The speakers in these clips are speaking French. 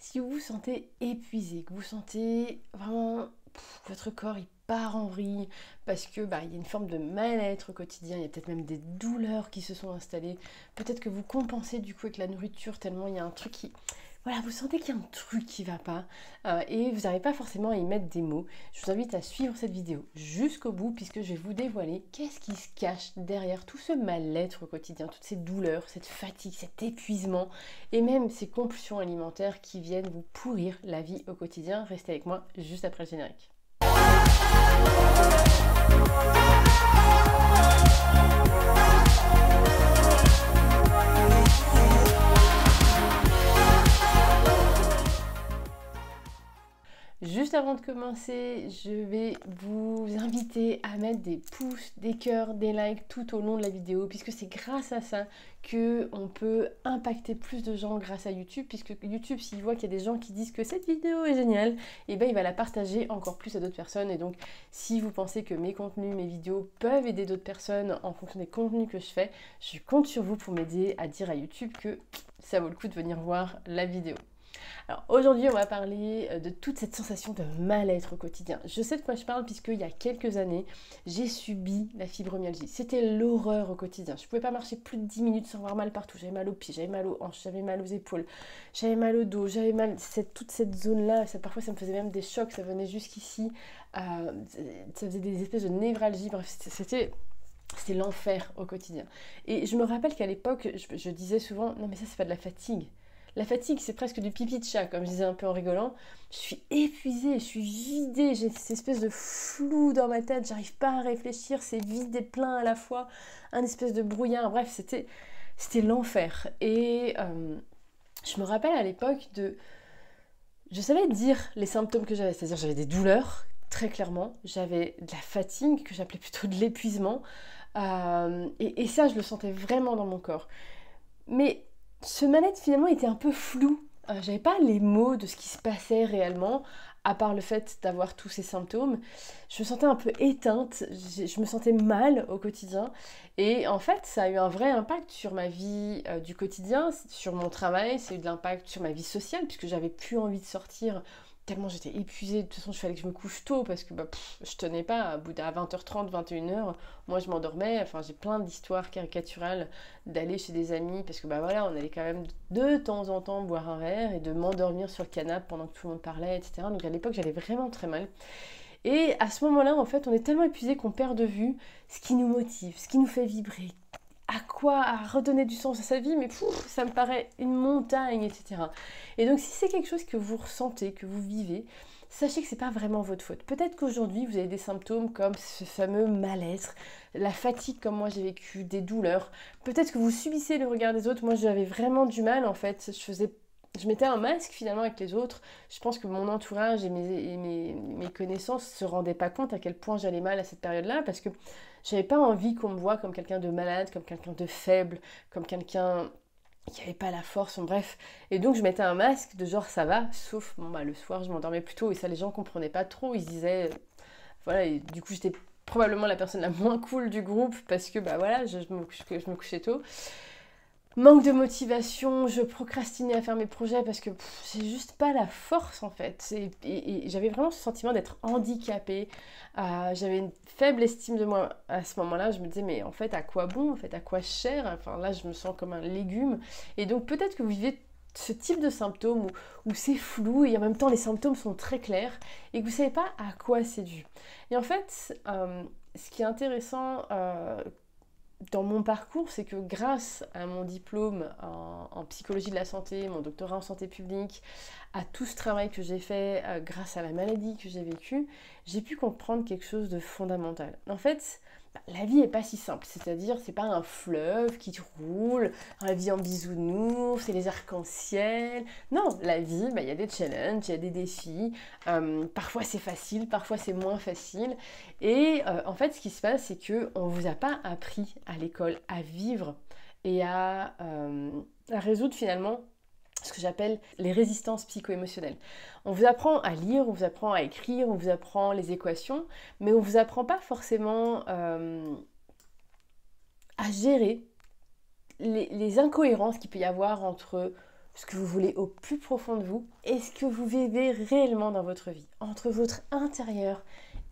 Si vous vous sentez épuisé, que vous sentez vraiment votre corps il part en vrille parce que il y a une forme de mal-être au quotidien, il y a peut-être même des douleurs qui se sont installées, peut-être que vous compensez du coup avec la nourriture tellement il y a un truc qui... Voilà, vous sentez qu'il y a un truc qui va pas et vous n'arrivez pas forcément à y mettre des mots. Je vous invite à suivre cette vidéo jusqu'au bout puisque je vais vous dévoiler qu'est-ce qui se cache derrière tout ce mal-être au quotidien, toutes ces douleurs, cette fatigue, cet épuisement et même ces compulsions alimentaires qui viennent vous pourrir la vie au quotidien. Restez avec moi juste après le générique. Juste avant de commencer, je vais vous inviter à mettre des pouces, des cœurs, des likes tout au long de la vidéo puisque c'est grâce à ça que on peut impacter plus de gens grâce à YouTube, puisque YouTube, s'il voit qu'il y a des gens qui disent que cette vidéo est géniale, et il va la partager encore plus à d'autres personnes. Et donc si vous pensez que mes contenus, mes vidéos peuvent aider d'autres personnes en fonction des contenus que je fais, je compte sur vous pour m'aider à dire à YouTube que ça vaut le coup de venir voir la vidéo. Alors aujourd'hui on va parler de toute cette sensation de mal-être au quotidien. Je sais de quoi je parle puisqu'il y a quelques années j'ai subi la fibromyalgie. C'était l'horreur au quotidien. Je pouvais pas marcher plus de 10 minutes sans avoir mal partout. J'avais mal aux pieds, j'avais mal aux hanches, j'avais mal aux épaules, j'avais mal au dos, j'avais mal toute cette zone là. Parfois ça me faisait même des chocs, ça venait jusqu'ici, ça faisait des espèces de névralgie, bref c'était l'enfer au quotidien. Et je me rappelle qu'à l'époque je disais souvent non mais ça c'est pas de la fatigue. La fatigue, c'est presque du pipi de chat, comme je disais un peu en rigolant. Je suis épuisée, je suis vidée, j'ai cette espèce de flou dans ma tête, j'arrive pas à réfléchir, c'est vide et plein à la fois, un espèce de brouillard, bref, c'était l'enfer. Et je me rappelle à l'époque de... Je savais dire les symptômes que j'avais, c'est-à-dire j'avais des douleurs, très clairement, j'avais de la fatigue, que j'appelais plutôt de l'épuisement, et ça, je le sentais vraiment dans mon corps. Mais... ce mal-être finalement était un peu flou, j'avais pas les mots de ce qui se passait réellement, à part le fait d'avoir tous ces symptômes. Je me sentais un peu éteinte, je me sentais mal au quotidien et en fait ça a eu un vrai impact sur ma vie du quotidien, sur mon travail, ça a eu de l'impact sur ma vie sociale puisque j'avais plus envie de sortir tellement j'étais épuisée. De toute façon, il fallait que je me couche tôt parce que je tenais pas. À bout de 20h30, 21h, moi je m'endormais. Enfin, j'ai plein d'histoires caricaturales d'aller chez des amis parce que voilà, on allait quand même de temps en temps boire un verre et de m'endormir sur le canapé pendant que tout le monde parlait, etc. Donc à l'époque, j'allais vraiment très mal. Et à ce moment-là, en fait, on est tellement épuisé qu'on perd de vue ce qui nous motive, ce qui nous fait vibrer, à redonner du sens à sa vie, mais ça me paraît une montagne, etc. Et donc si c'est quelque chose que vous ressentez, que vous vivez, sachez que c'est pas vraiment votre faute. Peut-être qu'aujourd'hui vous avez des symptômes comme ce fameux mal-être, la fatigue comme moi j'ai vécu, des douleurs, peut-être que vous subissez le regard des autres. Moi j'avais vraiment du mal en fait, je mettais un masque finalement avec les autres. Je pense que mon entourage et mes connaissances ne se rendaient pas compte à quel point j'allais mal à cette période-là parce que j'avais pas envie qu'on me voie comme quelqu'un de malade, comme quelqu'un de faible, comme quelqu'un qui n'avait pas la force, bref. Et donc je mettais un masque de genre ça va, sauf le soir je m'endormais plus tôt et ça les gens comprenaient pas trop, ils se disaient... Voilà, et du coup j'étais probablement la personne la moins cool du groupe parce que voilà, je me couchais tôt. Manque de motivation, je procrastinais à faire mes projets parce que c'est juste pas la force en fait. Et j'avais vraiment ce sentiment d'être handicapée. J'avais une faible estime de moi à ce moment-là. Je me disais mais en fait à quoi bon, en fait à quoi cher. Enfin là je me sens comme un légume. Et donc peut-être que vous vivez ce type de symptômes où c'est flou et en même temps les symptômes sont très clairs et que vous savez pas à quoi c'est dû. Et en fait ce qui est intéressant dans mon parcours, c'est que grâce à mon diplôme en psychologie de la santé, mon doctorat en santé publique, à tout ce travail que j'ai fait, grâce à la maladie que j'ai vécue, j'ai pu comprendre quelque chose de fondamental. En fait, la vie n'est pas si simple, c'est-à-dire c'est pas un fleuve qui roule, la vie en bisounours, c'est les arcs-en-ciel. Non, la vie, y a des challenges, il y a des défis, parfois c'est facile, parfois c'est moins facile. Et en fait ce qui se passe c'est qu'on ne vous a pas appris à l'école à vivre et à résoudre finalement ce que j'appelle les résistances psycho-émotionnelles. On vous apprend à lire, on vous apprend à écrire, on vous apprend les équations, mais on ne vous apprend pas forcément à gérer les incohérences qu'il peut y avoir entre ce que vous voulez au plus profond de vous et ce que vous vivez réellement dans votre vie, entre votre intérieur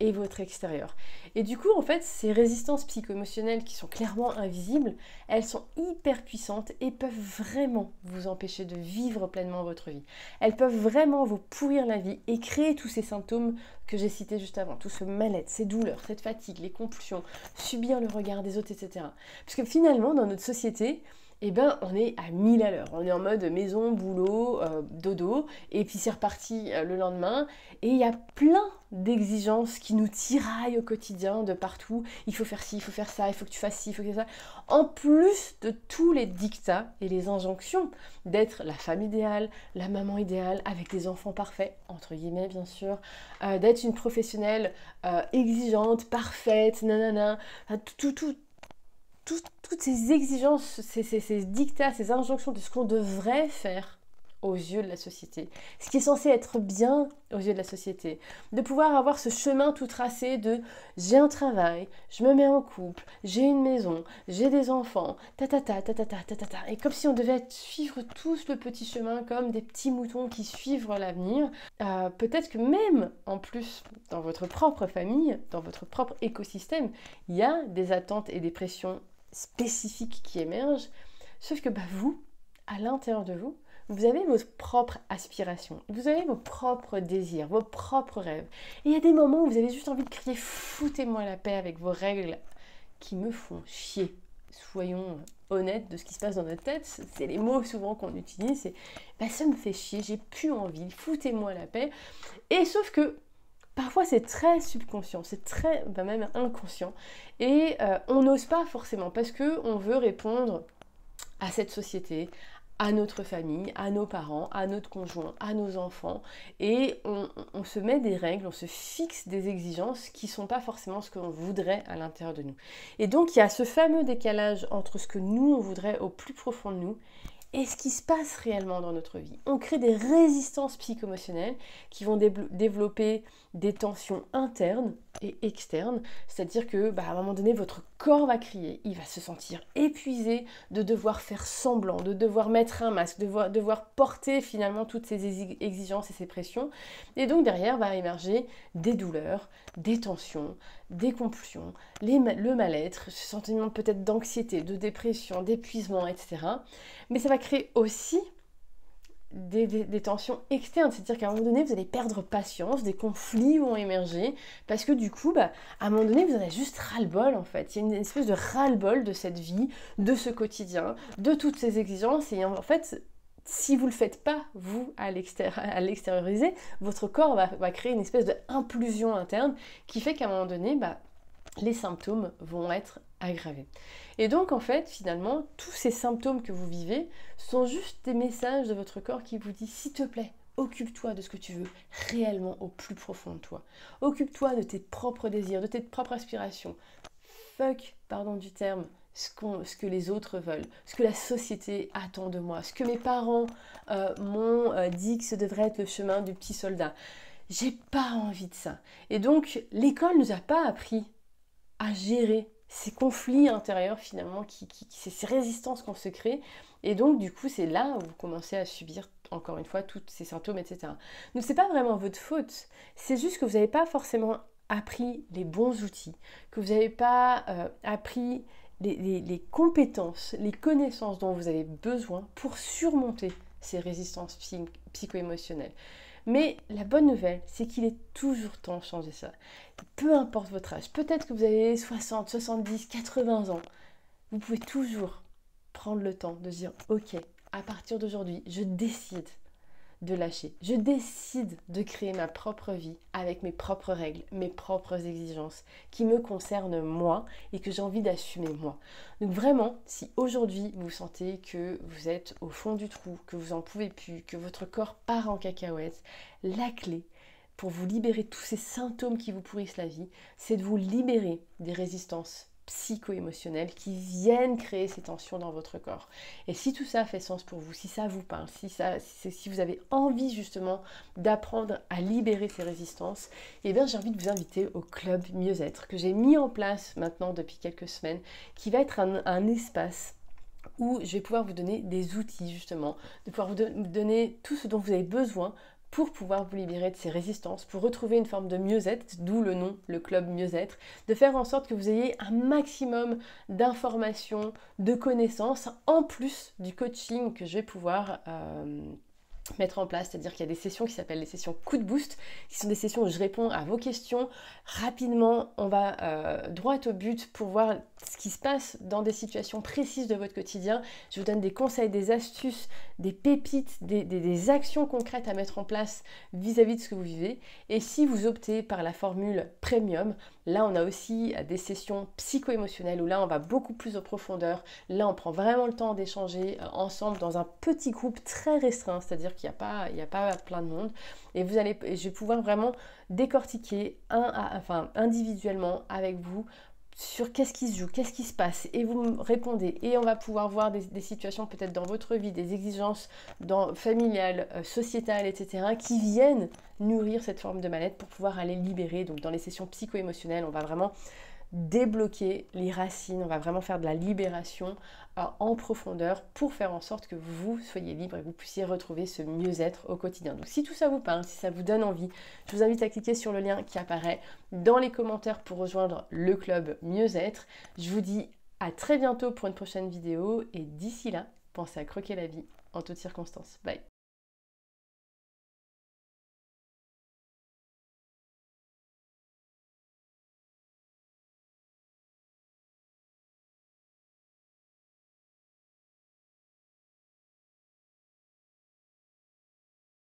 et votre extérieur. Et du coup, en fait, ces résistances psycho-émotionnelles qui sont clairement invisibles, elles sont hyper puissantes et peuvent vraiment vous empêcher de vivre pleinement votre vie. Elles peuvent vraiment vous pourrir la vie et créer tous ces symptômes que j'ai cités juste avant, tout ce mal-être, ces douleurs, cette fatigue, les compulsions, subir le regard des autres, etc. Parce que finalement, dans notre société, eh ben, on est à 1000 à l'heure, on est en mode maison, boulot, dodo, et puis c'est reparti le lendemain, et il y a plein d'exigences qui nous tiraillent au quotidien de partout, il faut faire ci, il faut faire ça, il faut que tu fasses ci, il faut que tu fasses ça, en plus de tous les dictats et les injonctions d'être la femme idéale, la maman idéale, avec des enfants parfaits, entre guillemets bien sûr, d'être une professionnelle exigeante, parfaite, nanana, toutes ces exigences, ces dictats, ces injonctions de ce qu'on devrait faire aux yeux de la société, ce qui est censé être bien aux yeux de la société, de pouvoir avoir ce chemin tout tracé de j'ai un travail, je me mets en couple, j'ai une maison, j'ai des enfants, et comme si on devait suivre tous le petit chemin comme des petits moutons qui suivent l'avenir. Peut-être que même en plus dans votre propre famille, dans votre propre écosystème, il y a des attentes et des pressions spécifiques qui émergent, sauf que bah, vous, à l'intérieur de vous, vous avez vos propres aspirations, vous avez vos propres désirs, vos propres rêves. Et il y a des moments où vous avez juste envie de crier « foutez-moi la paix avec vos règles » qui me font chier. Soyons honnêtes de ce qui se passe dans notre tête, c'est les mots souvent qu'on utilise, c'est bah, « ça me fait chier, j'ai plus envie, foutez-moi la paix ». Et sauf que parfois c'est très subconscient, c'est très, bah, même inconscient, et on n'ose pas forcément parce qu'on veut répondre à cette société, à notre famille, à nos parents, à notre conjoint, à nos enfants, et on se met des règles, on se fixe des exigences qui ne sont pas forcément ce qu'on voudrait à l'intérieur de nous. Et donc il y a ce fameux décalage entre ce que nous on voudrait au plus profond de nous et ce qui se passe réellement dans notre vie. On crée des résistances psycho-émotionnelles qui vont développer des tensions internes et externes, c'est-à-dire que bah, à un moment donné, votre corps va crier, il va se sentir épuisé de devoir faire semblant, de devoir mettre un masque, de devoir porter finalement toutes ces exigences et ces pressions. Et donc derrière va émerger des douleurs, des tensions, des compulsions, le mal-être, ce sentiment peut-être d'anxiété, de dépression, d'épuisement, etc. Mais ça va créer aussi des tensions externes, c'est-à-dire qu'à un moment donné vous allez perdre patience, des conflits vont émerger parce que du coup bah, à un moment donné vous en avez juste ras-le-bol en fait, il y a une espèce de ras-le-bol de cette vie, de ce quotidien, de toutes ces exigences, et en fait si vous ne le faites pas vous à l'extérioriser, votre corps va créer une espèce d'impulsion interne qui fait qu'à un moment donné bah, les symptômes vont être aggravés. Et donc en fait finalement tous ces symptômes que vous vivez sont juste des messages de votre corps qui vous dit s'il te plaît, occupe-toi de ce que tu veux réellement au plus profond de toi. Occupe-toi de tes propres désirs, de tes propres aspirations. Fuck, pardon du terme, ce que les autres veulent, ce que la société attend de moi, ce que mes parents m'ont dit que ce devrait être le chemin du petit soldat. J'ai pas envie de ça. Et donc l'école nous a pas appris à gérer ces conflits intérieurs finalement, ces résistances qu'on se crée, et donc du coup c'est là où vous commencez à subir encore une fois tous ces symptômes, etc. Donc c'est pas vraiment votre faute, c'est juste que vous n'avez pas forcément appris les bons outils, que vous n'avez pas appris les compétences, les connaissances dont vous avez besoin pour surmonter ces résistances psycho-émotionnelles. Mais la bonne nouvelle, c'est qu'il est toujours temps de changer ça. Peu importe votre âge, peut-être que vous avez 60, 70, 80 ans, vous pouvez toujours prendre le temps de dire « Ok, à partir d'aujourd'hui, je décide de lâcher, je décide de créer ma propre vie avec mes propres règles, mes propres exigences qui me concernent moi et que j'ai envie d'assumer moi. » Donc vraiment, si aujourd'hui vous sentez que vous êtes au fond du trou, que vous en pouvez plus, que votre corps part en cacahuète, la clé pour vous libérer de tous ces symptômes qui vous pourrissent la vie, c'est de vous libérer des résistances psycho-émotionnelles qui viennent créer ces tensions dans votre corps. Et si tout ça fait sens pour vous, si ça vous parle, si vous avez envie justement d'apprendre à libérer ces résistances, eh bien j'ai envie de vous inviter au Club Mieux-Être que j'ai mis en place maintenant depuis quelques semaines, qui va être un espace où je vais pouvoir vous donner des outils justement, de pouvoir vous donner tout ce dont vous avez besoin pour pouvoir vous libérer de ces résistances, pour retrouver une forme de mieux-être, d'où le nom, le Club Mieux-Être, de faire en sorte que vous ayez un maximum d'informations, de connaissances, en plus du coaching que je vais pouvoir mettre en place, c'est-à-dire qu'il y a des sessions qui s'appellent les sessions coup de boost, qui sont des sessions où je réponds à vos questions rapidement, on va droit au but pour voir ce qui se passe dans des situations précises de votre quotidien. Je vous donne des conseils, des astuces, des pépites, des actions concrètes à mettre en place vis-à-vis de ce que vous vivez. Et si vous optez par la formule premium, là on a aussi des sessions psycho-émotionnelles où là on va beaucoup plus en profondeur. Là on prend vraiment le temps d'échanger ensemble dans un petit groupe très restreint, c'est-à-dire qu'il n'y a pas plein de monde. Et vous allez, je vais pouvoir vraiment décortiquer individuellement avec vous sur qu'est-ce qui se joue, qu'est-ce qui se passe, et vous me répondez, et on va pouvoir voir des situations peut-être dans votre vie, des exigences familiales, sociétales, etc., qui viennent nourrir cette forme de mal-être pour pouvoir aller libérer. Donc dans les sessions psycho-émotionnelles, on va vraiment débloquer les racines, on va vraiment faire de la libération en profondeur pour faire en sorte que vous soyez libre et que vous puissiez retrouver ce mieux-être au quotidien. Donc si tout ça vous parle, si ça vous donne envie, je vous invite à cliquer sur le lien qui apparaît dans les commentaires pour rejoindre le Club Mieux-Être. Je vous dis à très bientôt pour une prochaine vidéo et d'ici là, pensez à croquer la vie en toutes circonstances. Bye!